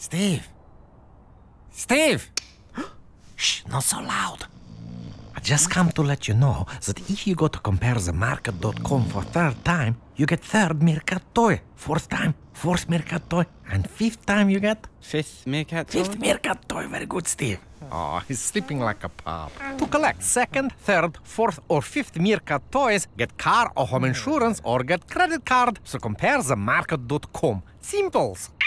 Steve! Steve! Shh, not so loud. I just come to let you know that if you go to comparethemarket.com for third time, you get third meerkat toy. Fourth time, fourth meerkat toy. And fifth time you get... Fifth meerkat toy? Fifth meerkat toy. Very good, Steve. Oh, he's sleeping like a pup. To collect second, third, fourth, or fifth meerkat toys, get car or home insurance, or get credit card. So comparethemarket.com. Simples.